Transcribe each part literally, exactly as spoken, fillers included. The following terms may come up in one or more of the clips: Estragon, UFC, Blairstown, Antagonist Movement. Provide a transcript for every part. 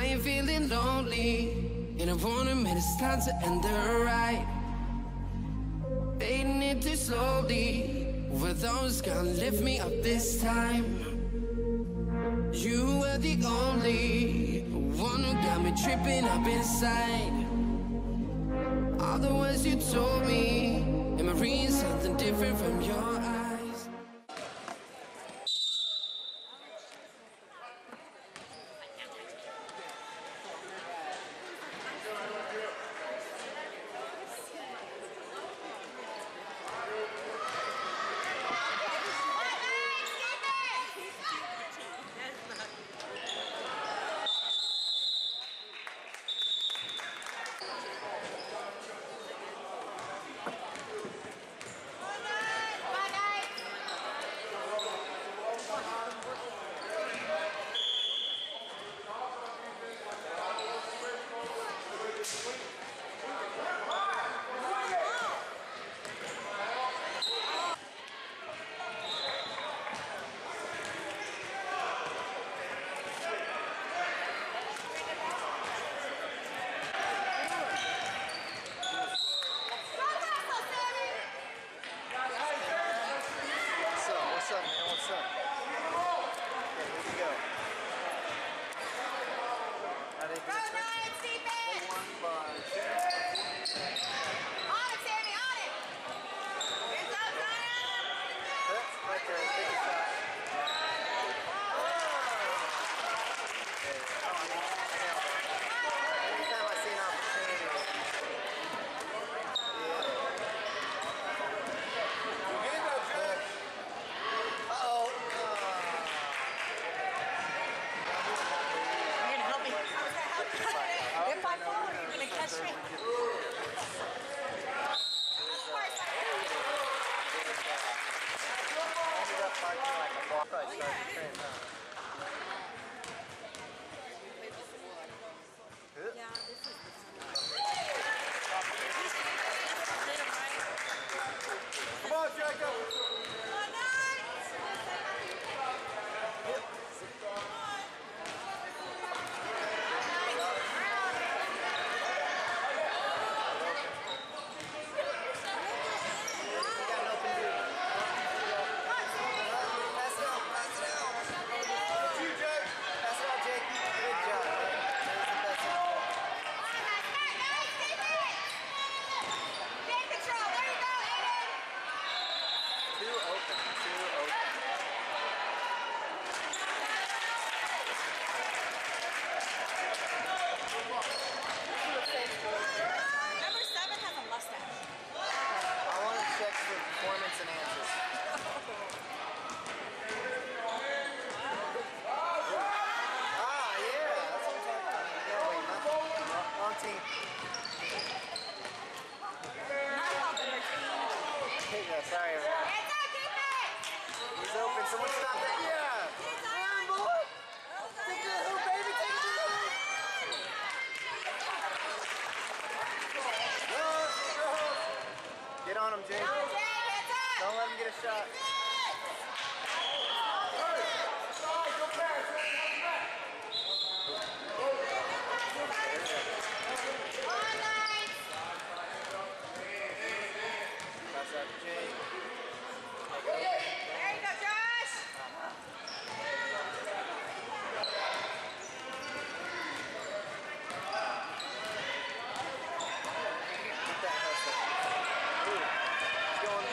I ain't feeling lonely, and I wanna make it's time to end the ride. Fading it too slowly, were those gonna lift me up this time? You were the only one who got me tripping up inside. All the words you told me, am I reading something different from your eyes?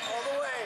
All the way.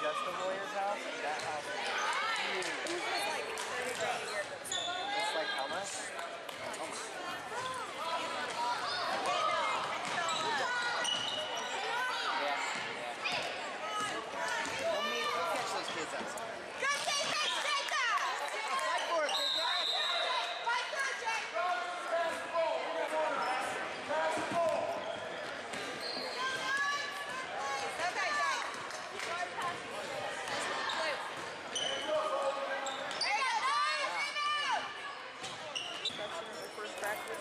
just the lawyer's house, and that house is huge. This was like pretty big a year ago. It's like how much? Oh my God. Yeah, yeah. We'll meet, we'll catch those kids outside. Fight for it, big guy! Fight for it, Jake! Pass the ball! Pass the ball! Practice.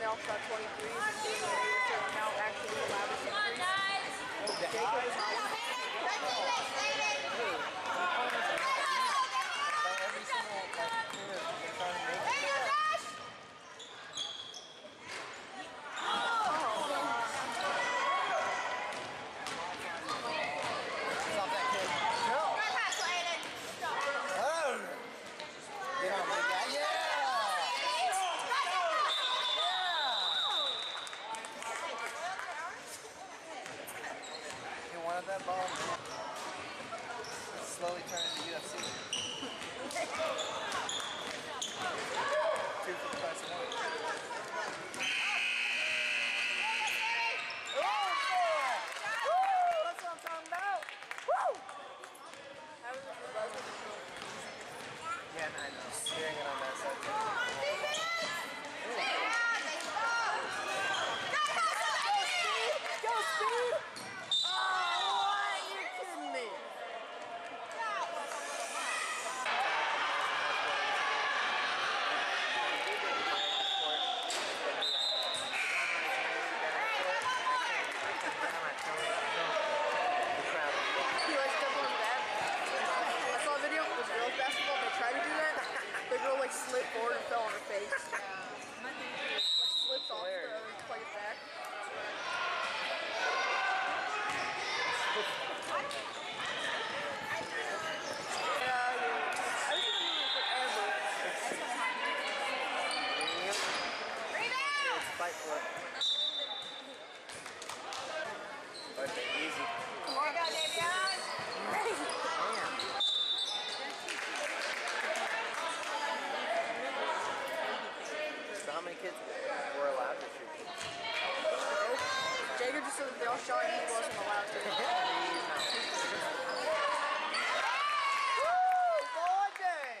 They all shot twenty-threes and seeing the leaders are now actually allowed to take threes. Jacob is not every single practice here is trying to make it. Stop that kid. No! Oh! Get on, big guy. Yeah! One of that ball. It's slowly turning to U F C. Two for the price of one. Oh, yeah! Woo! That's what I'm talking about. Woo! How was the buzzer? Yeah, I know. Steering it on that side. Go, Steve! Go, Steve! Slipped forward and fell on her face. Yeah. Like slipped off her and played it back. Rebound! Fight for it. But easy. Come on, go, Davion! Damn. How many kids were allowed to shoot? Jacob just said that they all shot and he wasn't allowed to. Woo! Ball game! Good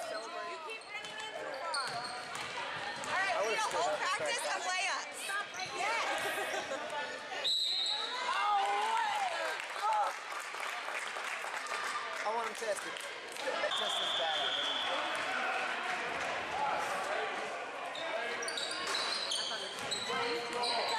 job, Phil! You keep running in so far. Alright, we're going to hold practice and play up. I want him tested. Test this bad out. Go, go, go, go, go. Go, go, go, go, go.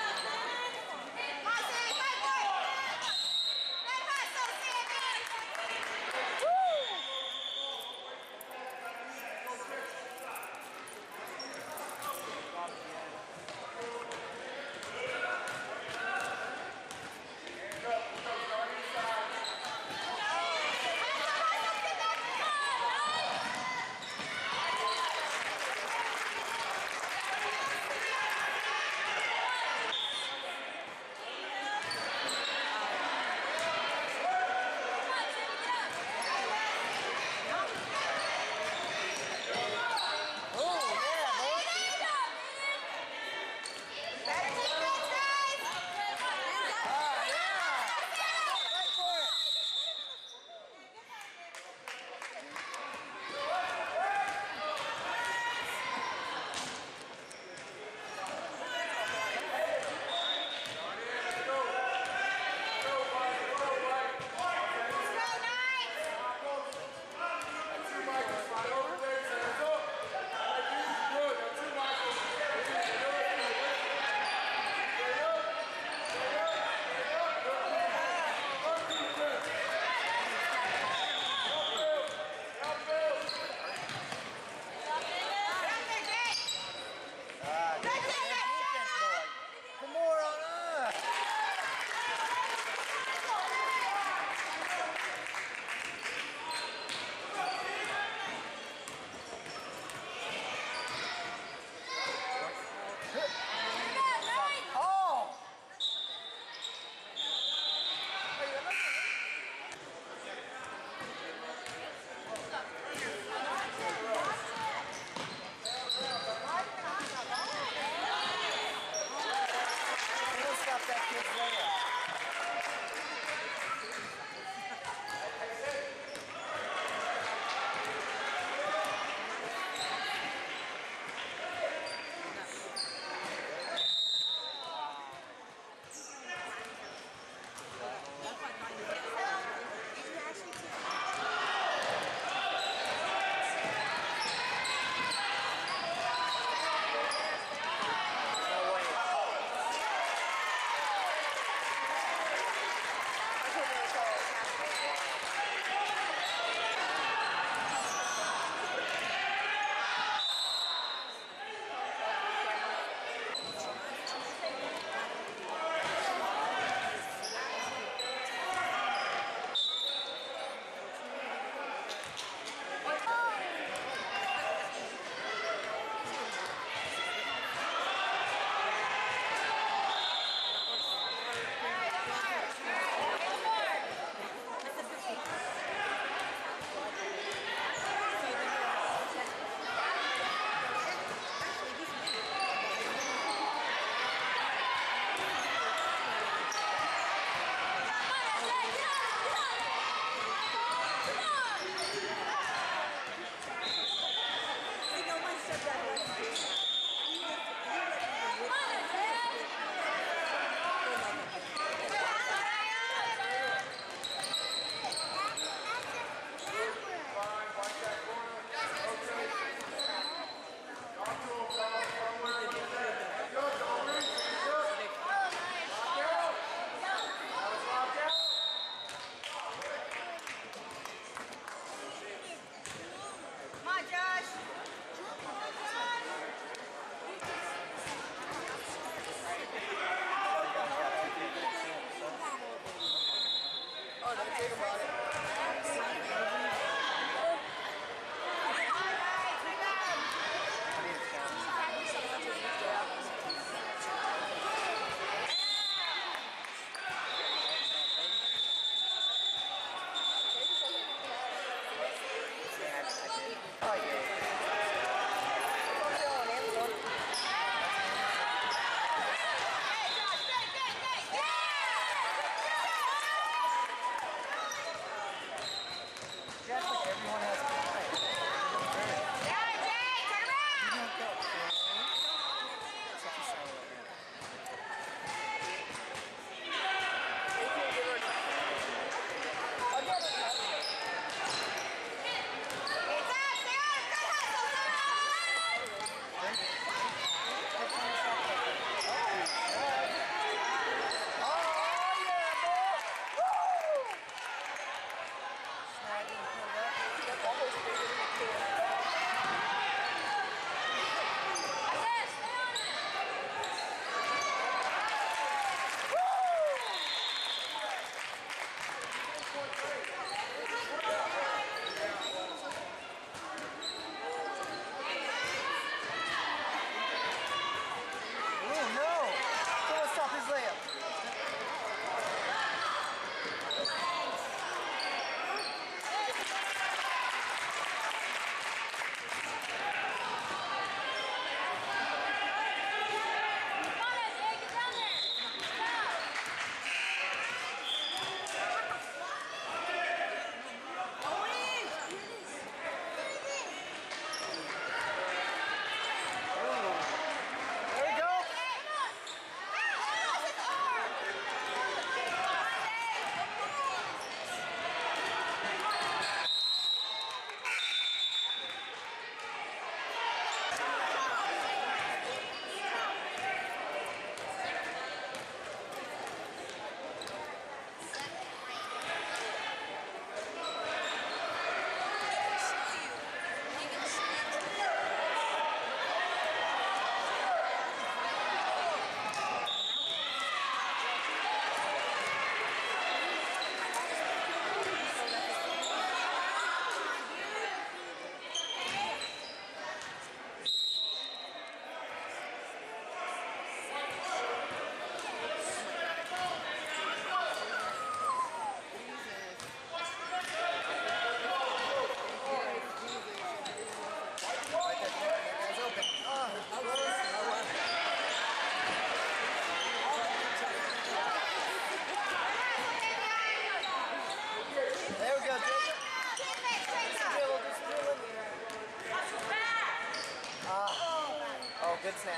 Good snap.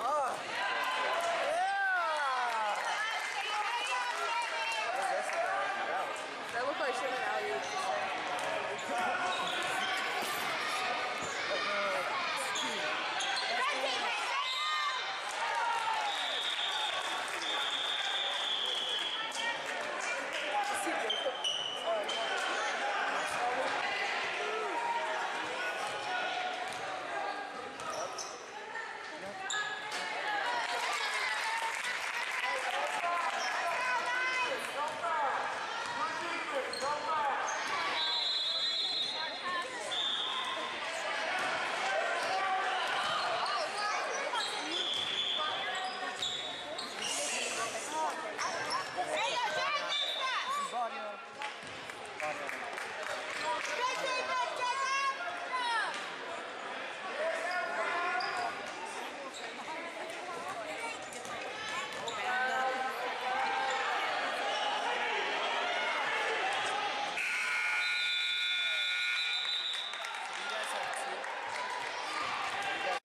Oh! Yeah! That looked like shit value.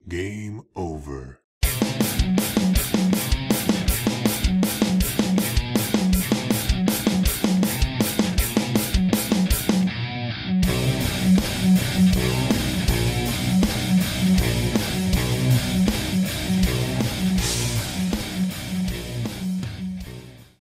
Game over.